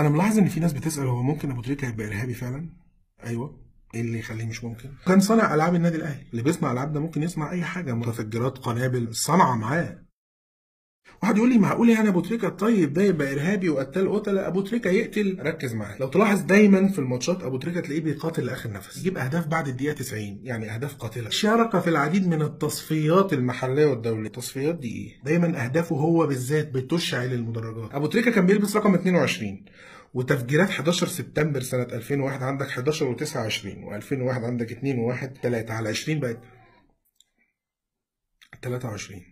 انا ملاحظ ان في ناس بتسال هو ممكن أبوتريكة يبقى ارهابي فعلا؟ ايوه. ايه اللي يخليه مش ممكن؟ كان صانع العاب النادي الاهلي، اللي بيصنع العاب ده ممكن يصنع اي حاجه، متفجرات، قنابل، الصنعه معاه. واحد يقول لي معقول يعني أبوتريكة طيب ده يبقى ارهابي وقتال قتله؟ أبوتريكة يقتل. ركز معايا، لو تلاحظ دايما في الماتشات أبوتريكة تلاقيه بيقاتل لاخر نفس، يجيب اهداف بعد الدقيقه 90، يعني اهداف قاتله. شارك في العديد من التصفيات المحليه والدوليه. التصفيات دي ايه؟ دايما اهدافه هو بالذات بتشعل المدرجات. أبوتريكة كان بيلبس رقم 22 وتفجيرات 11 سبتمبر سنه 2001 عندك 11 و9 20 و2001 عندك 2 و1 3 على 20 بقت 23.